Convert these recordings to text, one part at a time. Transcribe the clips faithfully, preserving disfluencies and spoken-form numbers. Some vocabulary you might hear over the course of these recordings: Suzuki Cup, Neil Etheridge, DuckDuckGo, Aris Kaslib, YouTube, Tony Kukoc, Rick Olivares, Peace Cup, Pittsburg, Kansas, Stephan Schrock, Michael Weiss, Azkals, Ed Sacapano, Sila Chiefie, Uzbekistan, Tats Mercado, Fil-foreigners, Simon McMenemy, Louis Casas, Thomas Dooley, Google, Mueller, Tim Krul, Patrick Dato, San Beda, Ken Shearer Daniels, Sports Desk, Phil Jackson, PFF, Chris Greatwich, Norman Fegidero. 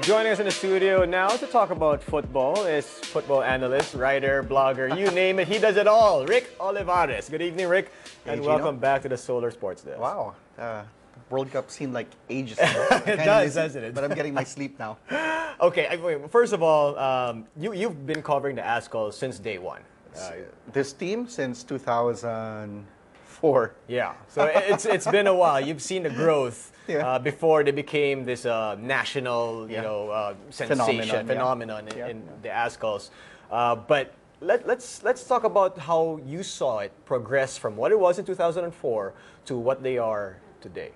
Joining us in the studio now to talk about football is football analyst, writer, blogger, you name it, he does it all, Rick Olivares. Good evening, Rick, and hey, welcome back to the Solar Sports Desk. Wow. Uh, World Cup seemed like ages ago. It does, doesn't it? But I'm getting my sleep now. Okay, I mean, first of all, um, you, you've been covering the Azkals since day one. Uh, this team since two thousand four. Yeah, so it's, it's been a while. You've seen the growth. Yeah. Uh, before they became this uh, national, you yeah. know, uh, sensation phenomenon, phenomenon yeah. in, in yeah. the Azkals, uh, but let, let's let's talk about how you saw it progress from what it was in two thousand four to what they are today.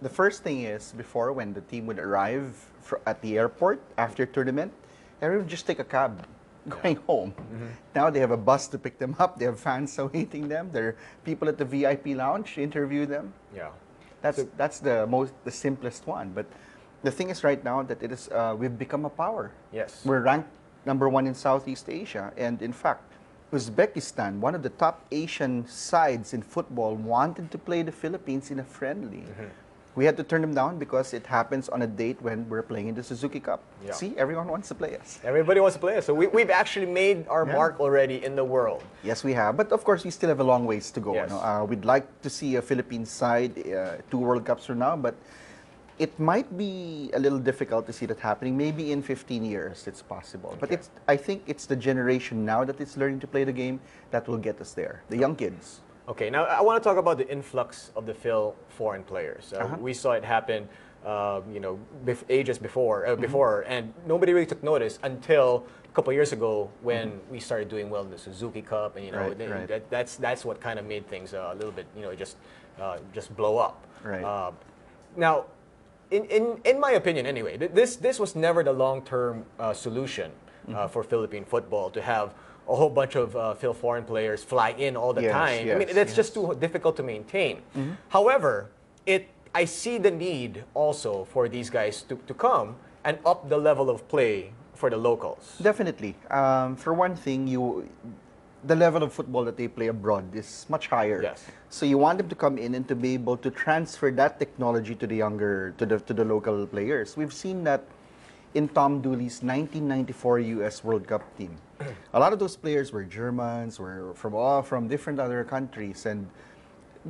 The first thing is before when the team would arrive fr at the airport after tournament, everyone would just take a cab going yeah. home. Mm-hmm. Now they have a bus to pick them up. They have fans awaiting them. There are people at the V I P lounge interview them. Yeah. That's, that's the most the simplest one, but the thing is right now that it is uh, we've become a power. Yes, we're ranked number one in Southeast Asia, and in fact, Uzbekistan, one of the top Asian sides in football, wanted to play the Philippines in a friendly. Mm-hmm. We had to turn them down because it happens on a date when we're playing in the Suzuki Cup. Yeah. See, everyone wants to play us. Everybody wants to play us. So we, we've actually made our yeah. mark already in the world. Yes, we have. But of course, we still have a long ways to go. Yes. No? Uh, we'd like to see a Philippines side uh, two World Cups from now, but it might be a little difficult to see that happening. Maybe in fifteen years, it's possible. Okay. But it's, I think it's the generation now that is learning to play the game that will get us there, the young kids. Okay, now I want to talk about the influx of the Phil foreign players. Uh, uh-huh. We saw it happen, uh, you know, bef ages before, uh, mm-hmm. before, and nobody really took notice until a couple of years ago when mm-hmm. we started doing well in the Suzuki Cup, and you know, right, they, right. That, that's that's what kind of made things uh, a little bit, you know, just uh, just blow up. Right. Uh, now, in in in my opinion, anyway, th this this was never the long-term uh, solution mm-hmm. uh, for Philippine football to have a whole bunch of uh, Phil foreign players fly in all the yes, time. Yes, I mean, that's yes. just too difficult to maintain. Mm-hmm. However, it I see the need also for these guys to, to come and up the level of play for the locals. Definitely. Um, for one thing, you the level of football that they play abroad is much higher. Yes. So you want them to come in and to be able to transfer that technology to the younger, to the, to the local players. We've seen that in Tom Dooley's nineteen ninety-four U S World Cup team. A lot of those players were Germans, were from all from different other countries, and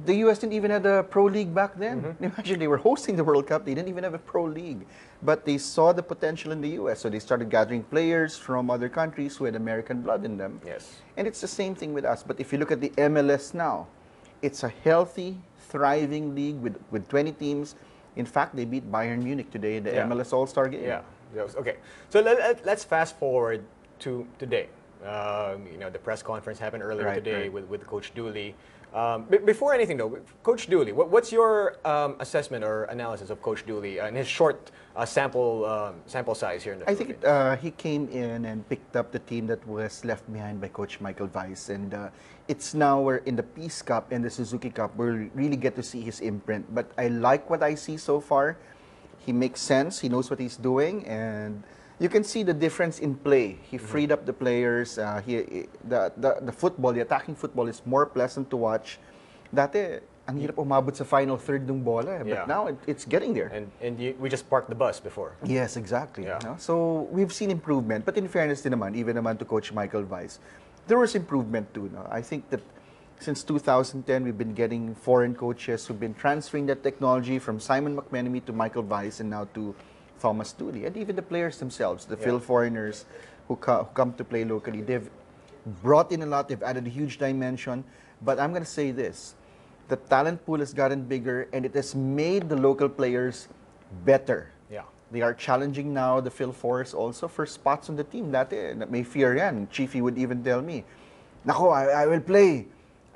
the U S didn't even have a pro league back then. Mm-hmm. Imagine, they were hosting the World Cup, they didn't even have a pro league, but they saw the potential in the U S, so they started gathering players from other countries who had American blood in them. Yes. And it's the same thing with us, but if you look at the M L S now, it's a healthy, thriving league with, with twenty teams. In fact, they beat Bayern Munich today in the yeah. M L S All-Star game. Yeah. Okay, so let, let's fast forward to today. Um, you know, the press conference happened earlier right, today right. With, with Coach Dooley. Um, before anything, though, Coach Dooley, what, what's your um, assessment or analysis of Coach Dooley and his short uh, sample um, sample size here in the I think it, uh, he came in and picked up the team that was left behind by Coach Michael Weiss, and uh, it's now we're in the Peace Cup and the Suzuki Cup. We'll really get to see his imprint, but I like what I see so far. He makes sense, he knows what he's doing, and you can see the difference in play. He freed mm-hmm. up the players. Uh, he, the, the, the football, the attacking football is more pleasant to watch. Dati, ang hirap umabot sa final third ng bola, but yeah. now it, it's getting there. And, and you, we just parked the bus before. Yes, exactly. Yeah. No? So we've seen improvement, but in fairness din naman, even naman to Coach Michael Weiss, there was improvement too. No? I think that since two thousand ten, we've been getting foreign coaches who've been transferring that technology from Simon McMenemy to Michael Weiss and now to Thomas Dooley. And even the players themselves, the yeah. Phil foreigners who, co who come to play locally, they've brought in a lot, they've added a huge dimension. But I'm going to say this, the talent pool has gotten bigger and it has made the local players better. Yeah. They are challenging now the Phil foreigners also for spots on the team. That may fear yan. Chiefie would even tell me, Nako, I, I will play.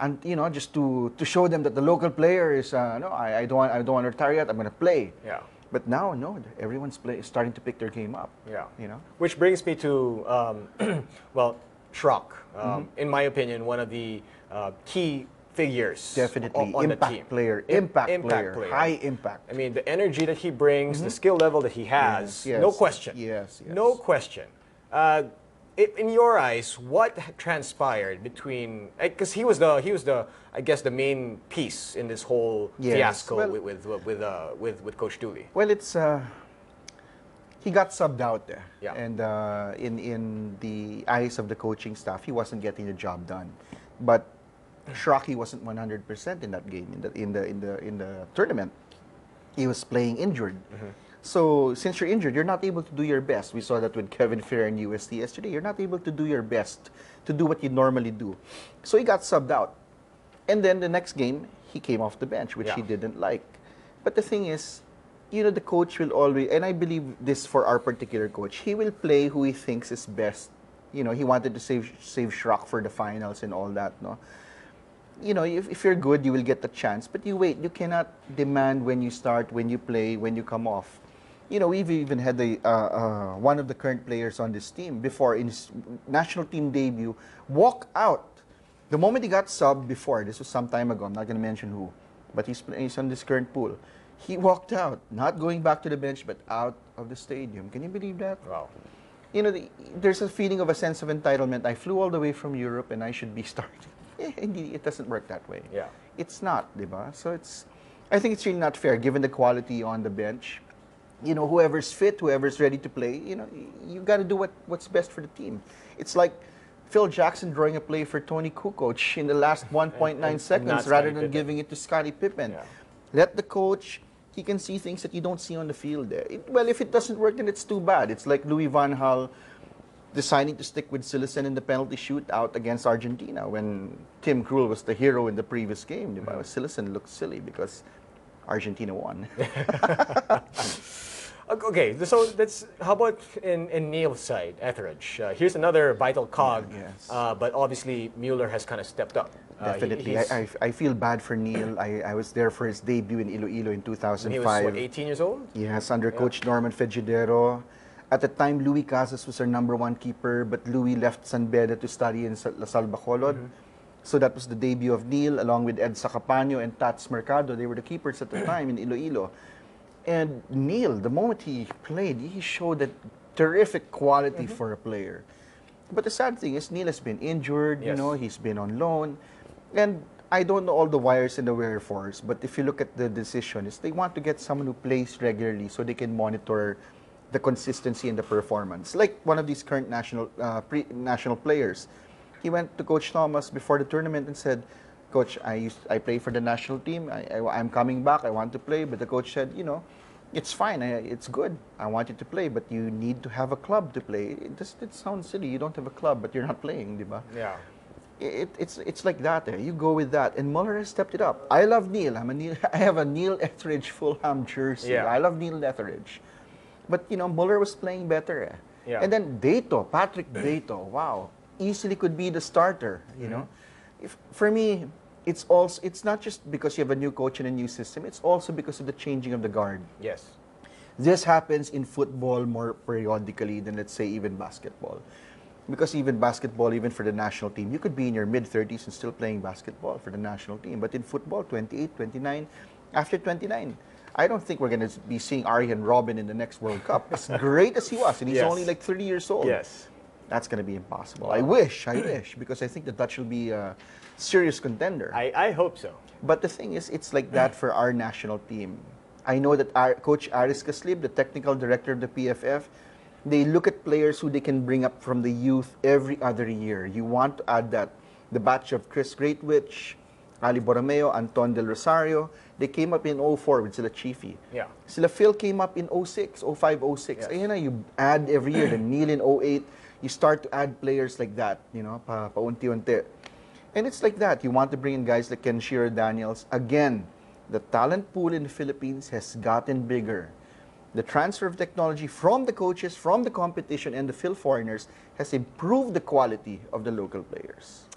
And you know, just to to show them that the local player is uh, no, I, I don't want, I don't want to retire yet. I'm going to play. Yeah. But now, no, everyone's play, starting to pick their game up. Yeah. You know. Which brings me to um, well, Schrock. Um, mm-hmm. In my opinion, one of the uh, key figures. Definitely. On impact the team. Player. Impact, impact player. player. High impact. I mean, the energy that he brings, mm-hmm. the skill level that he has. Yes, yes. No question. Yes. yes. No question. Uh, In your eyes, what transpired between? Because he was the he was the I guess the main piece in this whole yes. fiasco well, with with with, uh, with with Coach Dooley. Well, it's uh, he got subbed out there. Yeah. And uh, in, in the eyes of the coaching staff, he wasn't getting the job done. But Schrock wasn't one hundred percent in that game, in the, in the, in the, in the tournament. He was playing injured. Mm-hmm. So since you're injured, you're not able to do your best. We saw that with Kevin Ferrer and U S T yesterday. You're not able to do your best to do what you normally do. So he got subbed out. And then the next game, he came off the bench, which yeah. he didn't like. But the thing is, you know, the coach will always, and I believe this for our particular coach, he will play who he thinks is best. You know, he wanted to save save Schrock for the finals and all that, no? You know, if, if you're good, you will get the chance. But you wait. You cannot demand when you start, when you play, when you come off. You know, we've even had the, uh, uh, one of the current players on this team before in his national team debut walk out. The moment he got subbed before, this was some time ago, I'm not going to mention who, but he's, he's on this current pool. He walked out, not going back to the bench, but out of the stadium. Can you believe that? Wow. You know, the, there's a feeling of a sense of entitlement. I flew all the way from Europe and I should be starting. It doesn't work that way. Yeah. It's not, diba? So it's, I think it's really not fair given the quality on the bench. You know, whoever's fit, whoever's ready to play, you know, you got to do what, what's best for the team. It's like Phil Jackson drawing a play for Tony Kukoc in the last one point nine seconds rather than giving it to Scottie Pippen. Yeah. Let the coach, he can see things that you don't see on the field there. It, well, if it doesn't work, then it's too bad. It's like Louis Van Gaal deciding to stick with Silesen in the penalty shootout against Argentina when Tim Krul was the hero in the previous game. Mm-hmm. Diba? Silesen looked silly because Argentina won. Okay, so that's, how about in, in Neil's side, Etheridge? Uh, here's another vital cog, yes. uh, but obviously Mueller has kind of stepped up. Definitely. Uh, he, I, I feel bad for Neil. I, I was there for his debut in Iloilo in two thousand five. He was, what, eighteen years old? Yes, under yeah. Coach Norman Fegidero. At the time, Louis Casas was our number one keeper, but Louis left San Beda to study in La Salva Colod. Mm-hmm. So that was the debut of Neil, along with Ed Sacapano and Tats Mercado. They were the keepers at the time in Iloilo. And Neil, the moment he played, he showed that terrific quality mm-hmm. for a player. But the sad thing is, Neil has been injured, yes. you know, he's been on loan. And I don't know all the wires and the wherefores, but if you look at the decision, is they want to get someone who plays regularly so they can monitor the consistency and the performance. Like one of these current national, uh, pre national players. He went to Coach Thomas before the tournament and said, Coach, I used, I play for the national team. I, I, I'm coming back. I want to play. But the coach said, you know, it's fine. I, it's good. I want you to play, but you need to have a club to play. It, just, it sounds silly. You don't have a club, but you're not playing, diba? Yeah. It, it's, it's like that. Eh? You go with that. And Mueller has stepped it up. I love Neil. I'm a Neil, I have a Neil Etheridge Fulham jersey. Yeah. I love Neil Etheridge. But, you know, Mueller was playing better. Eh? Yeah. And then Dato, Patrick Dato, wow. Easily could be the starter, you mm-hmm. know. If, for me, it's also it's not just because you have a new coach and a new system. It's also because of the changing of the guard. Yes, this happens in football more periodically than let's say even basketball, because even basketball, even for the national team, you could be in your mid thirties and still playing basketball for the national team. But in football, twenty-eight, twenty-nine, after twenty-nine, I don't think we're going to be seeing Arjen Robben in the next World Cup. As great as he was, and he's yes. only like thirty years old. Yes. That's going to be impossible. I wish, I wish, because I think the Dutch will be a serious contender. I, I hope so. But the thing is, it's like that for our national team. I know that our, Coach Aris Kaslib, the technical director of the P F F, they look at players who they can bring up from the youth every other year. You want to add that. The batch of Chris Greatwich, Ali Borromeo, Anton Del Rosario, they came up in oh four with Sila Chiefie. Yeah. Sila Phil came up in oh six, oh five, oh six. Yes. Ayun na, you add every year, then Neil in oh eight. You start to add players like that, you know, pa paunti-unti. And it's like that. You want to bring in guys like Ken Shearer Daniels. Again, the talent pool in the Philippines has gotten bigger. The transfer of technology from the coaches, from the competition, and the Phil foreigners has improved the quality of the local players.